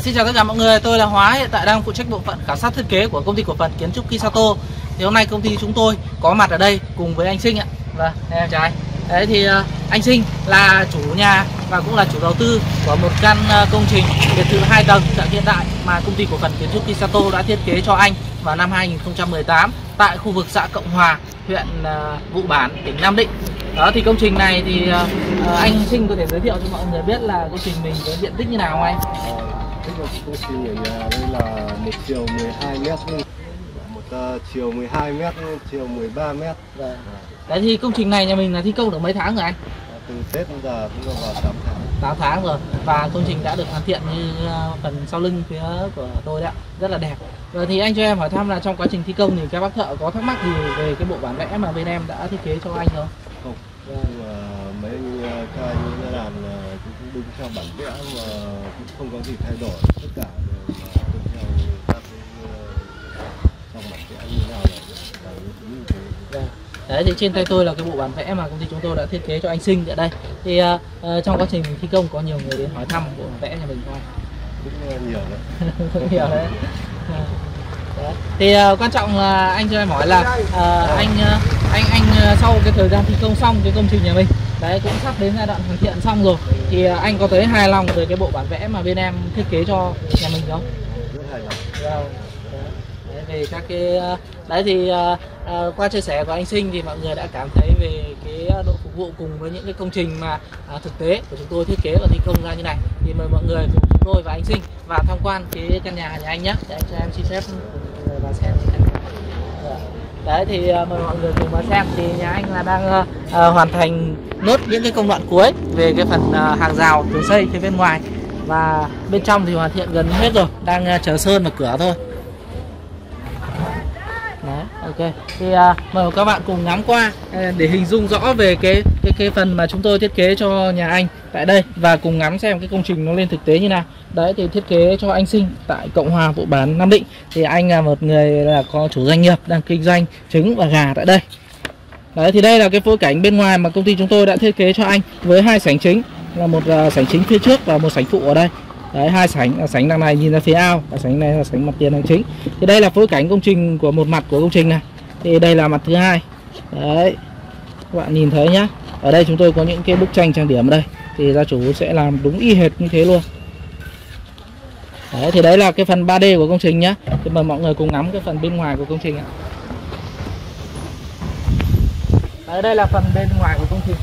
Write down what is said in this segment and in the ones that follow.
Xin chào tất cả mọi người, tôi là Hóa, hiện tại đang phụ trách bộ phận khảo sát thiết kế của công ty cổ phần kiến trúc Kisato. Thì hôm nay công ty chúng tôi có mặt ở đây cùng với anh Sinh ạ. Vâng, em chào anh. Đấy thì anh Sinh là chủ nhà và cũng là chủ đầu tư của một căn công trình biệt thự 2 tầng dạng hiện đại mà công ty cổ phần kiến trúc Kisato đã thiết kế cho anh vào năm 2018 tại khu vực xã Cộng Hòa, huyện Vụ Bản, tỉnh Nam Định. Đó thì công trình này thì anh Sinh có thể giới thiệu cho mọi người biết là công trình mình có diện tích như nào không anh? Công trình ở nhà đây là một chiều 12 mét, một chiều 12 mét, chiều 13 mét. Đấy thì công trình này nhà mình là thi công được mấy tháng rồi anh? Từ Tết đến giờ cũng vào 8 tháng rồi, và công trình đã được hoàn thiện như phần sau lưng phía của tôi đấy ạ, rất là đẹp. Rồi thì anh cho em hỏi thăm là trong quá trình thi công thì các bác thợ có thắc mắc gì về cái bộ bản vẽ mà bên em đã thiết kế cho anh không? Không, nhưng mà mấy anh đã làm cũng đúng theo bản vẽ mà cũng không có gì thay đổi, tất cả đều tuân theo các trong bản vẽ như nào là đúng như thế. Đấy thì trên tay tôi là cái bộ bản vẽ mà công ty chúng tôi đã thiết kế cho anh Sinh ở đây. Thì trong quá trình thi công có nhiều người đến hỏi thăm bộ bản vẽ nhà mình không? Cũng nhiều đấy. Cũng nhiều đấy. Đấy. Thì quan trọng là anh cho em hỏi là anh sau cái thời gian thi công xong cái công trình nhà mình đấy cũng sắp đến giai đoạn hoàn thiện xong rồi, thì anh có thấy hài lòng về cái bộ bản vẽ mà bên em thiết kế cho nhà mình không? Rất hài lòng. Đấy, về các cái đấy thì qua chia sẻ của anh Sinh thì mọi người đã cảm thấy về cái độ phục vụ cùng với những cái công trình mà thực tế của chúng tôi thiết kế và thi công ra như này, thì mời mọi người cùng chúng tôi và anh Sinh vào tham quan cái căn nhà nhà anh nhé. Để anh cho em xin phép và xem. Đấy thì mời mọi người cùng vào xem. Thì nhà anh là đang hoàn thành nốt những cái công đoạn cuối về cái phần hàng rào tường xây phía bên ngoài, và bên trong thì hoàn thiện gần hết rồi, đang chờ sơn vào cửa thôi. Đấy, ok. Thì mời các bạn cùng ngắm qua để hình dung rõ về cái phần mà chúng tôi thiết kế cho nhà anh tại đây, và cùng ngắm xem cái công trình nó lên thực tế như nào. Đấy thì thiết kế cho anh Sinh tại Cộng Hòa, Vụ Bản, Nam Định. Thì anh là một người là có chủ doanh nghiệp đang kinh doanh trứng và gà tại đây. Đấy thì đây là cái phối cảnh bên ngoài mà công ty chúng tôi đã thiết kế cho anh, với hai sảnh chính, là một sảnh chính phía trước và một sảnh phụ ở đây. Đấy, hai sảnh, sảnh đằng này nhìn ra phía ao, và sảnh này là sảnh mặt tiền đằng chính. Thì đây là phối cảnh công trình của một mặt của công trình này. Thì đây là mặt thứ hai. Đấy, các bạn nhìn thấy nhá. Ở đây chúng tôi có những cái bức tranh trang điểm ở đây, thì gia chủ sẽ làm đúng y hệt như thế luôn. Đấy, thì đấy là cái phần 3D của công trình nhá. Thì mời mọi người cùng ngắm cái phần bên ngoài của công trình ạ. Đấy, đây là phần bên ngoài của công trình.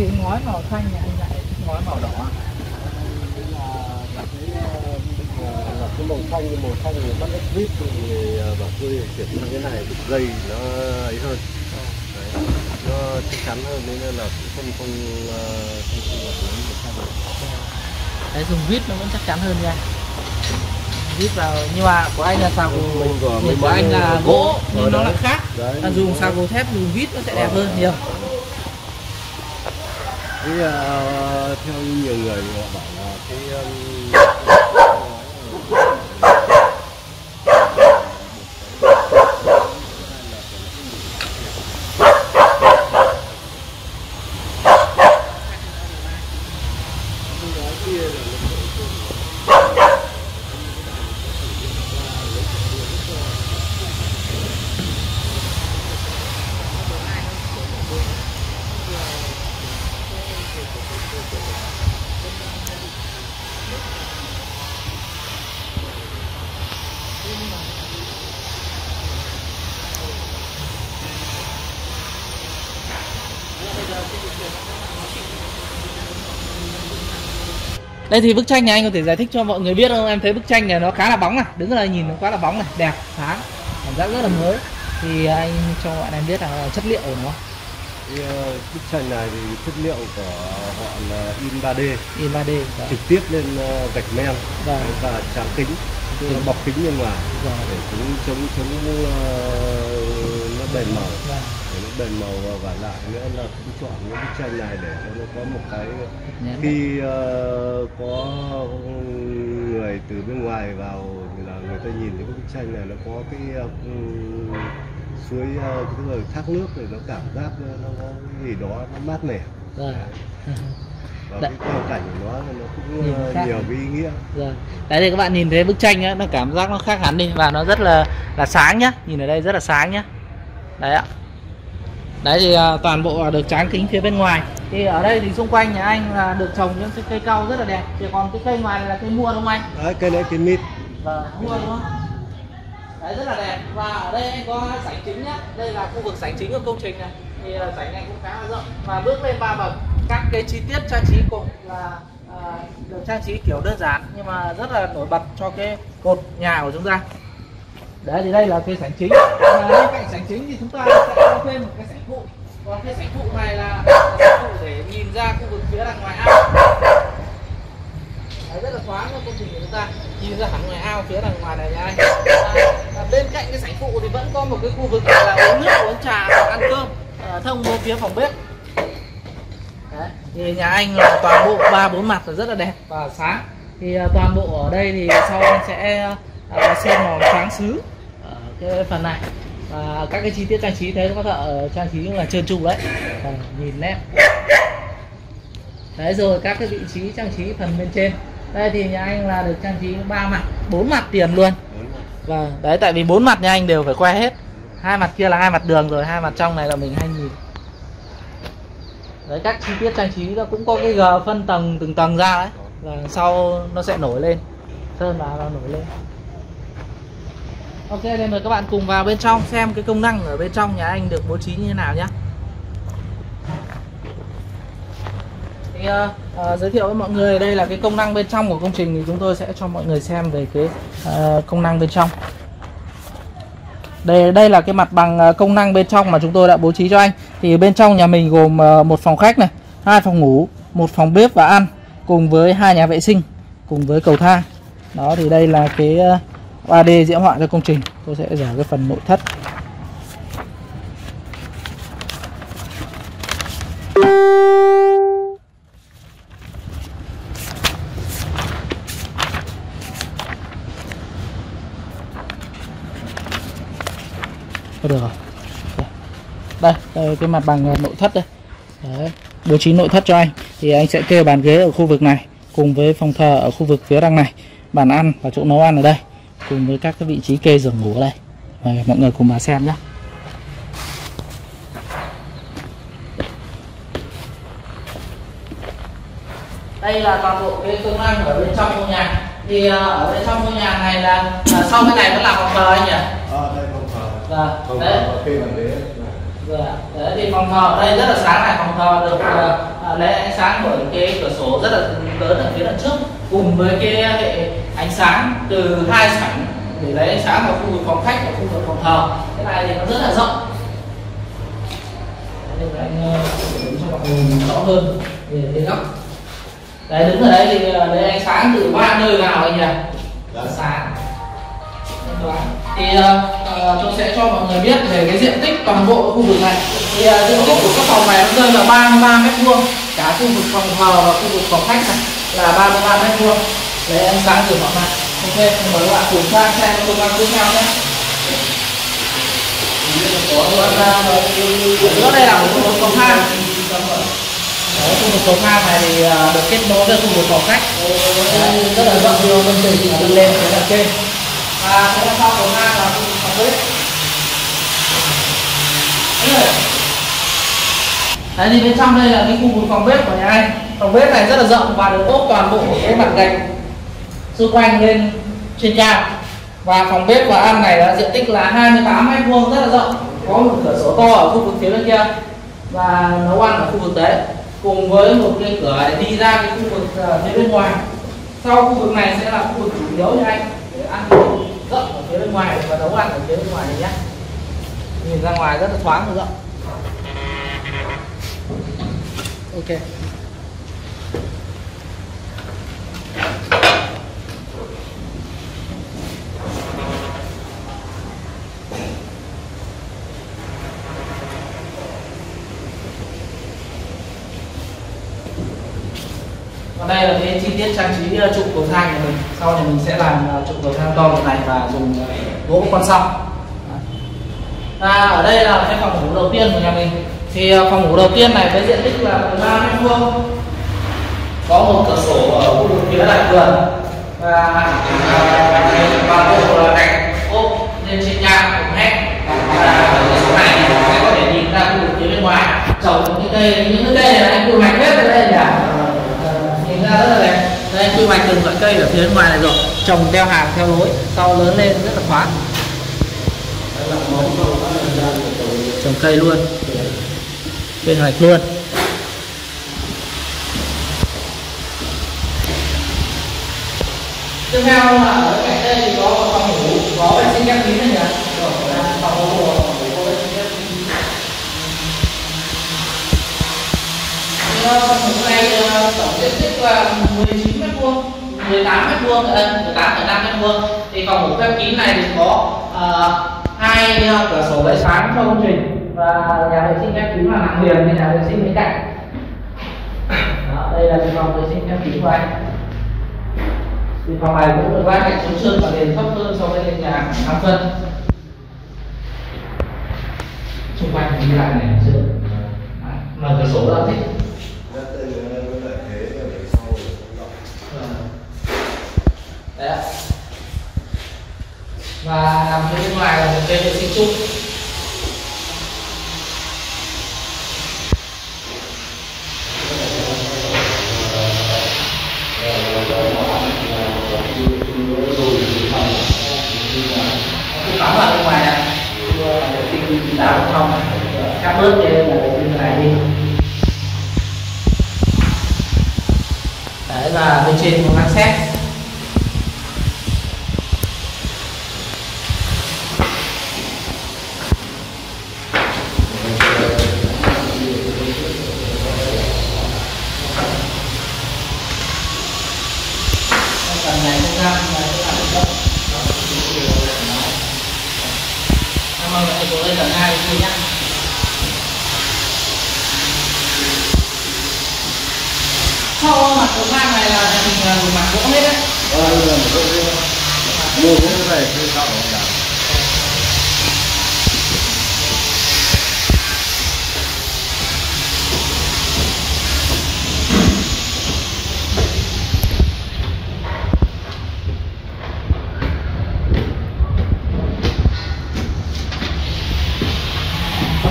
cái ngói màu xanh này anh lại ngói màu đỏ. Cái màu xanh thì bắt đất vít thì bảo tôi chuyển sang cái này thì dây nó ấy hơn. Đấy, nó chắc chắn hơn nên là cũng không lật lắm được sao. Đấy, dùng vít nó vẫn chắc chắn hơn nha. Vít vào, nhưng mà của anh là xào của anh là gỗ nhưng nó là khác. Là dùng xào gỗ thép, dùng vít nó sẽ đẹp hơn nhiều. Cái theo nhiều người bảo là cái đây thì bức tranh này anh có thể giải thích cho mọi người biết không? Em thấy bức tranh này nó khá là bóng này, đứng là nhìn nó quá là bóng này, đẹp, sáng, cảm giác rất là mới. Thì anh cho bọn em biết là chất liệu của nó. Bức tranh này thì chất liệu của họ là in 3D, trực tiếp lên gạch men và tráng kính, bọc kính bên ngoài để cũng chống nó bền màu, và lại nữa là cũng chọn những bức tranh này để cho nó có một cái khi có người từ bên ngoài vào là người ta nhìn thấy cái bức tranh này nó có cái suối, cái rồi thác nước thì nó cảm giác nó gì đó nó mát mẻ. Rồi. Và cái quang cảnh của nó cũng nhiều cái ý nghĩa. Rồi. Đấy thì các bạn nhìn thấy bức tranh ấy, nó cảm giác nó khác hẳn đi và nó rất là sáng nhá, nhìn ở đây rất là sáng nhá. Đấy ạ. Đấy thì toàn bộ được tráng kính phía bên ngoài. Thì ở đây thì xung quanh nhà anh là được trồng những cái cây cau rất là đẹp. Chỉ còn cái cây ngoài này là cây mua đúng không anh? Đấy, cây đấy cây mít. Vâng, mua đúng không? Đấy, rất là đẹp. Và ở đây anh có sảnh chính nhá. Đây là khu vực sảnh chính của công trình này. Thì sảnh này cũng khá là rộng. Và bước lên 3 bậc, các cái chi tiết trang trí cũng là được trang trí kiểu đơn giản nhưng mà rất là nổi bật cho cái cột nhà của chúng ta. Đấy thì đây là cái sảnh chính. Và bên cạnh sảnh chính thì chúng ta sẽ có thêm một cái sảnh phụ. Còn cái sảnh phụ này là sảnh phụ để nhìn ra khu vực phía đằng ngoài ao. Đấy, rất là thoáng cho công trình của chúng ta, nhìn ra hẳn ngoài ao phía đằng ngoài này nha anh. Và bên cạnh cái sảnh phụ thì vẫn có một cái khu vực là uống nước, uống trà hoặc ăn cơm thông bên phía phòng bếp. Đấy, thì nhà anh là toàn bộ 3-4 mặt là rất là đẹp và sáng. Thì toàn bộ ở đây thì sau anh sẽ xem màu sáng sứ ở cái phần này và các cái chi tiết trang trí thấy các thợ trang trí cũng là trơn tru đấy, nhìn nét. Đấy rồi các cái vị trí trang trí phần bên trên. Đây thì nhà anh là được trang trí 3 mặt, 4 mặt tiền luôn. Và đấy tại vì 4 mặt nhà anh đều phải que hết. 2 mặt kia là 2 mặt đường rồi, 2 mặt trong này là mình hay nhìn. Đấy các chi tiết trang trí nó cũng có cái gờ phân tầng từng tầng ra đấy. Và sau nó sẽ nổi lên. Sơn vào nó nổi lên. Ok, nên mời các bạn cùng vào bên trong xem cái công năng ở bên trong nhà anh được bố trí như thế nào nhé. Thì, giới thiệu với mọi người đây là cái công năng bên trong của công trình thì chúng tôi sẽ cho mọi người xem về cái công năng bên trong. Đây là cái mặt bằng công năng bên trong mà chúng tôi đã bố trí cho anh. Thì bên trong nhà mình gồm 1 phòng khách này, 2 phòng ngủ, 1 phòng bếp và ăn cùng với 2 nhà vệ sinh cùng với cầu thang. Đó thì đây là cái 3D diễn họa cho công trình. Tôi sẽ giả cái phần nội thất. Được rồi. Đây cái mặt bằng nội thất đây. Đấy, bố trí nội thất cho anh. Thì anh sẽ kê bàn ghế ở khu vực này cùng với phòng thờ ở khu vực phía đằng này, bàn ăn và chỗ nấu ăn ở đây cùng với các cái vị trí kê giường ngủ ở đây. Mời mọi người cùng vào xem nhé. Đây là toàn bộ cái công năng ở bên trong ngôi nhà. Thì ở bên trong ngôi nhà này là sau cái này vẫn là phòng thờ anh nhỉ? Đây phòng thờ. Dạ. Phòng thờ kê bàn ghế. Dạ. Đấy thì phòng thờ ở đây rất là sáng này, phòng thờ được lấy ánh sáng bởi cái cửa sổ rất là lớn ở phía đằng trước cùng với cái hệ ánh sáng từ hai sảnh để lấy ánh sáng vào khu vực phòng khách và khu vực phòng thờ. Cái này thì nó rất là rộng. Đây là anh đứng cho mọi người rõ hơn về cái góc. Đấy, đứng ở đây thì lấy ánh sáng từ ba nơi nào anh nhỉ? Sáng. Thì tôi sẽ cho mọi người biết về cái diện tích toàn bộ khu vực này. Thì diện tích của các phòng này nó rơi vào 33m2, cả khu vực phòng thờ và khu vực phòng khách này là 33m2. Lấy ánh sáng từ mọi mặt. Ok, mời các bạn cùng sang xem công năng tiếp theo nhé. Ở đây là khu vực phòng hang. Đấy, khu vực phòng hang này thì được kết nối với khu vực phòng khách. Đấy, rất là rộng, nhiều công trình từ lên đến tận trên. Và cái sau phòng hang là khu vực phòng bếp. Đấy thì bên trong đây là cái khu vực phòng bếp của nhà anh. Phòng bếp này rất là rộng và được ốp toàn bộ cái mặt gạch xung quanh lên trên cao. Và phòng bếp và ăn này là diện tích là 28m2, rất là rộng, có một cửa sổ to ở khu vực phía bên kia và nấu ăn ở khu vực đấy, cùng với một cái cửa để đi ra cái khu vực phía bên ngoài. Sau khu vực này sẽ là khu vực chủ yếu cho anh để ăn rộng ở phía bên ngoài và nấu ăn ở phía bên ngoài này nhé. Nhìn ra ngoài rất là thoáng và rộng. Ok. Đây là cái chi tiết trang trí trụ cầu thang của mình. Sau thì mình sẽ làm trụ cầu thang to này và dùng gỗ con song. Ở đây là cái phòng ngủ đầu tiên của nhà mình. Thì phòng ngủ đầu tiên này với diện tích là 3m2, có một cửa sổ ở khu vực phía đại vườn và toàn bộ là gạch ốp lên trên nhà cùng nét. Và cửa sổ này thì sẽ có thể nhìn ra khu vực phía bên ngoài, trồng những cái cây này anh cũng mạnh hết ở đây nhỉ. Rất là đẹp. Đây quy hoạch từng loại cây ở phía bên ngoài này rồi, trồng theo hàng theo lối, sau lớn lên rất là thoáng, trồng cây luôn, quy hoạch luôn. Tiếp theo là ở cạnh đây thì có phòng ngủ, có vệ sinh khép kín này nhỉ, phòng ngủ có vệ sinh khép kín. Phòng ngủ này tổng diện tích là 19m2, 18m2, 18,5m2. Thì phòng ngủ khép kín này thì có 2 cửa sổ lấy sáng cho công trình và nhà vệ sinh khép kín là hàng liền nên nhà vệ sinh bên cạnh. Đó, đây là phòng vệ sinh khép kín của anh. Thì phòng này cũng được vát gạch chống trơn và nền thấp hơn so với nền nhà 5 phân. Xung quanh đi lại này chưa mà cửa sổ là thích. Đấy. Và nằm phía bên ngoài là một cái vệ sinh chung. Tắm ở bên ngoài này, vệ sinh đá không, cắt bớt cái bên này đi. Đấy là bên trên có ngăn xét. Sau mặt cầu thang này là mình dùng mặt gỗ hết đấy. Mua cái này thuê sau rồi nhỉ?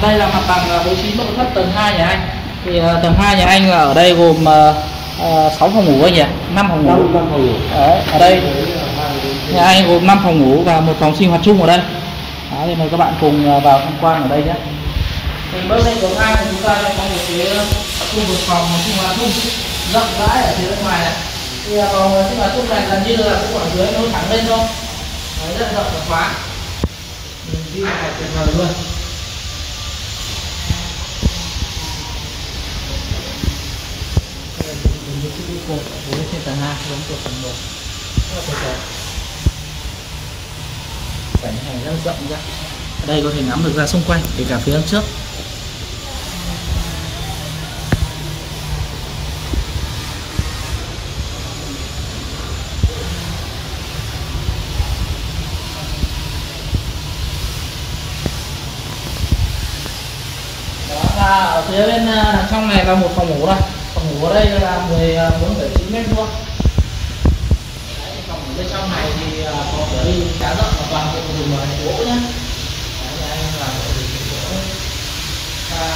Đây là mặt bằng bố trí nội thất tầng 2 nhà anh. Thì tầng 2 nhà anh là ở đây gồm 6 phòng ngủ anh nhỉ? 5 phòng ngủ. 5 phòng ngủ. Đấy, ở đây nhà anh gồm 5 phòng ngủ và một phòng sinh hoạt chung ở đây. Đó, thì mời các bạn cùng vào tham quan ở đây nhé. Mình bước lên tầng 2 thì chúng ta sẽ có một cái khu vực phòng sinh hoạt chung rộng rãi ở phía bên ngoài này. Thì phòng sinh hoạt chung này gần như là cái khoảng dưới nó thẳng lên thôi, đấy, rất rộng và thoáng, mình đi vào này tuyệt vời luôn. Những cái cột ở trên tầng 2 đến cột tầng 1 rất là đẹp, cảnh này rất rộng ra. Ở đây có thể ngắm được ra xung quanh, kể cả phía đằng trước. Đó là ở phía bên đằng trong này là một phòng ngủ rồi. Phòng ngủ ở đây là 14,9 m². Phòng ở bên trong này thì có cửa đi khá rộng và toàn bộ dùng gỗ nhé.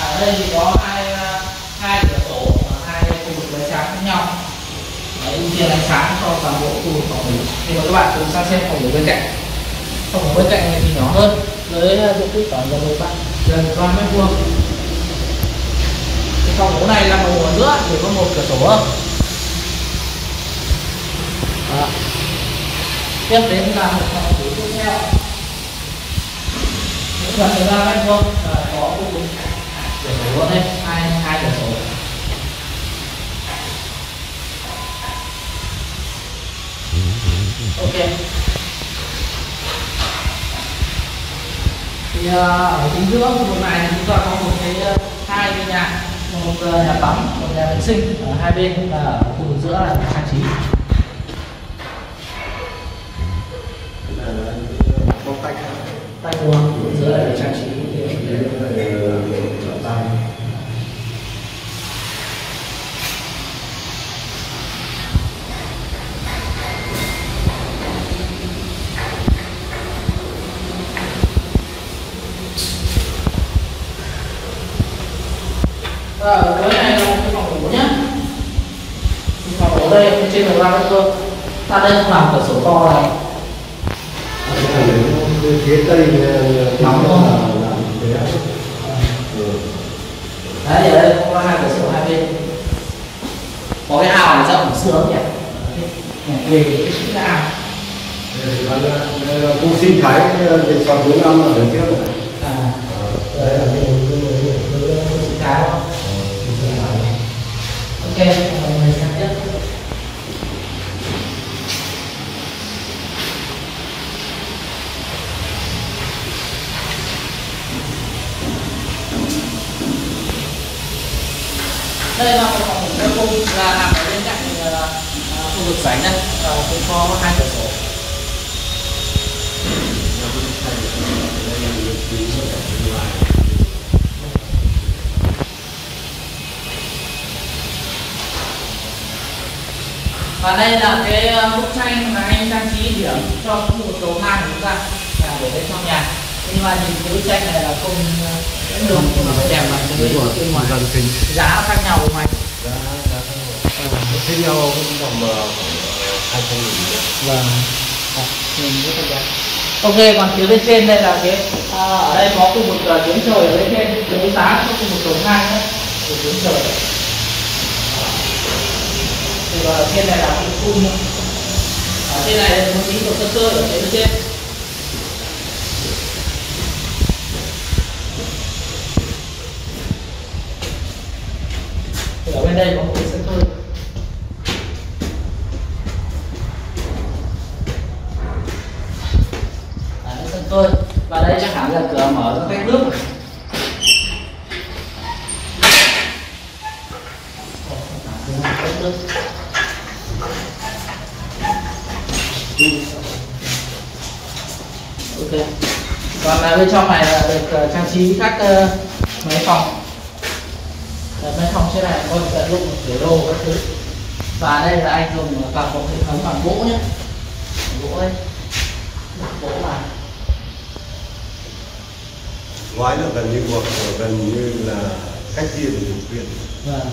Ở đây thì có hai cửa sổ và hai khu vực ánh sáng khác nhau. Ưu tiên ánh sáng cho toàn bộ khu vực phòng ngủ. Thì mời các bạn cùng sang xem phòng ngủ bên cạnh. Phòng ngủ bên cạnh này thì nhỏ hơn, với diện tích khoảng gần 3 m². Phòng ngủ này là phòng ngủ ở giữa, chỉ có một cửa sổ thôi. Tiếp đến là một phòng ngủ tiếp theo, cũng gần 13 m², có khu vực cửa sổ luôn đây, hai cửa sổ. Ok. Thì ở chính giữa khu vực này chúng ta có một cái hai cái nhà, một nhà tắm, một nhà vệ sinh ở hai bên, và ở khu vực giữa là trang trí. Tay uống giữa là trang trí. Cái này là một cái phòng ngủ nhé. Phòng ngủ đây trên 13 m². Ta đây không làm cửa sổ to này. Phía tây nóng không? Đấy, ở đây có hai cửa sổ hai bên. Có cái ao này rộng sướng nhỉ? Về cái ao. Cô xin thấy về phòng 4 năm ở phía trước này. Đấy là ok, mình sang tiếp. Đây là một phòng ngủ chung là nằm ở bên cạnh khu vực sảnh đây, cũng có hai cửa sổ. Và đây là cái bức tranh mà anh trang trí điểm cho khu vực cầu thang của chúng ta là ở bên trong nhà. Nhưng mà nhìn cái bức tranh này là không được, nhưng mà cái đèn là cái ngoài giá khác nhau không anh? Giá khác nhau cũng tầm 200.000. Vâng, nhìn rất đẹp. Ok, còn phía bên trên đây là cái ở đây có khu vực tiếng trời ở bên trên, tiếng sáng có khu vực cầu thang đấy, của tiếng trời. Ở trên này là cái khung, ở trên này là một tí của sơ cơ ở bên trên. Thì ở bên đây có một cái sơ cơ. Đấy, sân cơ, và đây chắc hẳn là cửa mở ra cách nước. Ok. Còn bên trong này là được trang trí các máy phòng. Máy phòng trên này có được dụng để đồ các thứ. Và đây là anh dùng toàn bộ hệ thống bằng gỗ nhé. Gỗ đây. Gỗ mà. Ngoái là gần như là cách riêng của quyền. Vâng.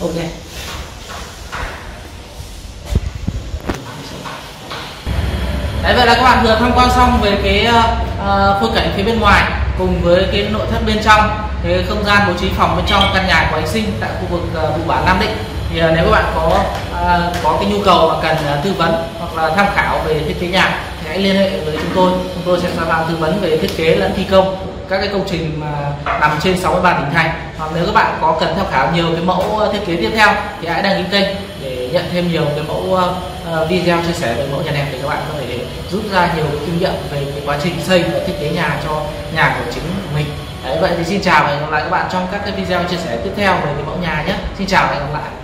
Ok. Đấy, vậy là các bạn vừa tham quan xong về cái phôi cảnh phía bên ngoài. cùng với cái nội thất bên trong, cái không gian bố trí phòng bên trong căn nhà của anh Sinh tại khu vực Vụ Bản Nam Định. Thì nếu các bạn có cái nhu cầu mà cần tư vấn hoặc là tham khảo về thiết kế nhà thì hãy liên hệ với chúng tôi sẽ làm tư vấn về thiết kế lẫn thi công các cái công trình mà nằm trên 63 tỉnh thành. Hoặc nếu các bạn có cần tham khảo nhiều cái mẫu thiết kế tiếp theo thì hãy đăng ký kênh để nhận thêm nhiều cái mẫu video chia sẻ về mẫu nhà đẹp để các bạn có thể rút ra nhiều cái kinh nghiệm về cái quá trình xây và thiết kế nhà cho nhà của chính mình. Đấy, vậy thì xin chào và hẹn gặp lại các bạn trong các cái video chia sẻ tiếp theo về cái mẫu nhà nhé. Xin chào và hẹn gặp lại.